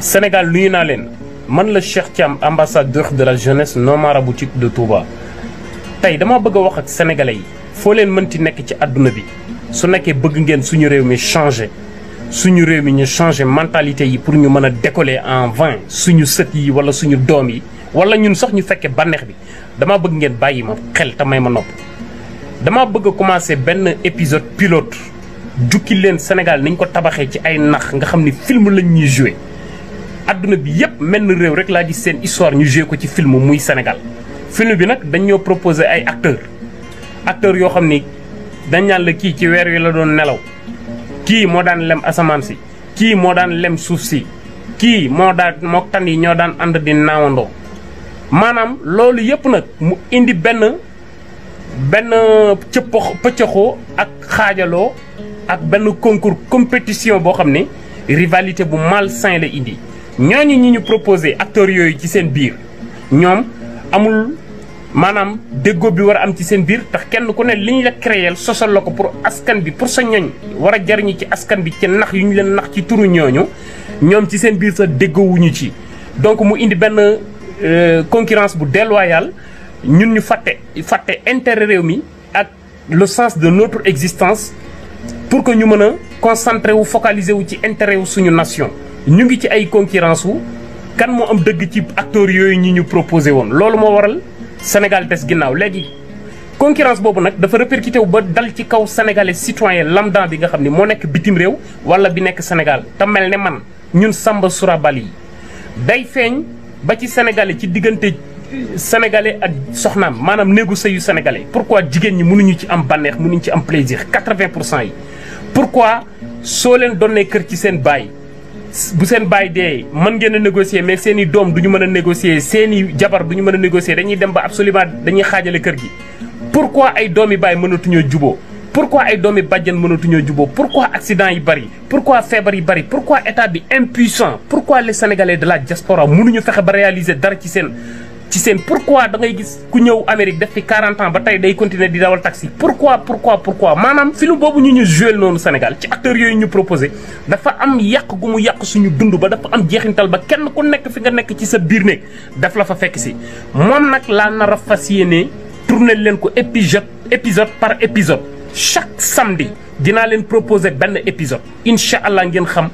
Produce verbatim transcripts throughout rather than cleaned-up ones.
Sénégal nuyu naa leen man la Cheikh Thiam ambassadeur de la jeunesse non maraboutique de Touba. tey dama bëgg a wax ak sénégalais yi foo leen mënti nekk ci àdduna bi su nekkee bëgg ngeen suñu réew mi changé suñu réew mi ñu changé mentalité yi pour ñu mën a décoller en vain suñu sët yi wala suñu doom yi wala ñun sax ñu fekkee bànneex bi dama bëgg ngeen bàyyi ma xel te may ma nopp. dama bëgg a commencer benn épisode pilote jukki leen Sénégal niñ ko tabaxee ci ay nax nga xam ni film lañ ñuy joué adduna bi yépp mel na réew rek laa gis seen histoire ñu joué ko ci film muy Sénégal. film bi nag dañ ñoo proposé ay acteurs acteurs yoo xam ni dañ ñaan la kii ci weer wi la doon nelaw kii moo daan lem asamaan si kii moo daan lem suuf si kii moo daan mook tan yi ñoo daan ànd di naawandoo maanaam loolu yépp nag mu indi benn. benn cëpp pëccëxoo ak xaajaloo ak benn concours compétition boo xam ne rivalité bu malsain la indi ñooñu ñi ñu proposé acteurs yooyu ci seen biir ñoom amul maanaam déggoo bi war a am ci seen biir tax kenn ku ne li ñu la créer sosal la ko pour askan bi pour sa ñoñ war a jariñu ci askan bi ci nax yu ñu leen nax ci turu ñooñu ñoom ci seen biir sax déggoowuñu ci donc mu indi benn concurrence bu déloyale ñun ñu fàtte fàtte intérêt réew mi ak le sens de notre existence pour que ñu mën a concentré wu focaliser wu ci intérêt wu suñu nation. ñu ngi ci ay concurrence wu kan moo am dëgg ci acteurs yooyu ñi ñu proposé woon loolu moo waral Sénégal des ginnaaw léegi. concurrence boobu nag dafa répercuté wu ba dal ci kaw sénégalais citoyen lambda bi nga xam ni moo nekk bitim réew wala bi nekk Sénégal te mel ne man ñun Samba Sourabali yi day feeñ ba ci sénégalais ci diggante. sénégalais ak soxnaam maanaam néegu sëyu sénégalais pourquoi jigéen ñi mënuñu ci am bànneex mënuñu ci am plaisir quatre-vingts pour cent yi pourquoi soo leen donnee kër ci seen baay bu seen baay dee mën ngeen a négocier mais seen i doom du ñu mën a négocier seen i jabar du ñu mën a négocier dañuy dem ba absolument dañuy xaajale kër gi pourquoi ay doomi baay mënatuñoo juboo pourquoi ay doomi bàjjan mënatuñoo juboo pourquoi accident yi bari pourquoi feebar yi bari pourquoi état bi impuissant pourquoi les sénégalais de la diaspora mënuñu fexe ba réaliser dara ci seen ci seen pourquoi da ngay gis ku ñëw Amérique def fi quarante ans ba tey day continuer di dawal taxi pourquoi pourquoi pourquoi maanaam film boobu ñu ñu joué noonu Sénégal ci acteurs yooyu ñu proposé dafa am yàq gu mu yàq suñu dund ba dafa am jeexintal ba kenn ku nekk fi nga nekk ci sa biir néeg daf la fa fekk si moom nag laa nar a fas yéene tourner leen ko épisode épisode par épisode chaque samedi dinaa leen proposé benn épisode incha allah ngeen xam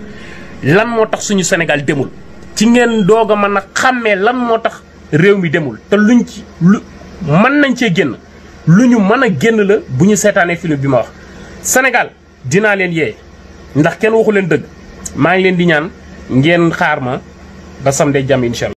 lan moo tax suñu Sénégal demul ci ngeen doog a mën a xàmmee lan moo tax réew mi demul te luñ ci lu mën nañ cee génn lu ñu mën a génn la bu ñu seetaanee film bi ma wax Sénégal dinaa leen yee ndax kenn waxu leen dëgg maa ngi leen di ñaan ngeen xaar ma ba samedi jàmm incha allah.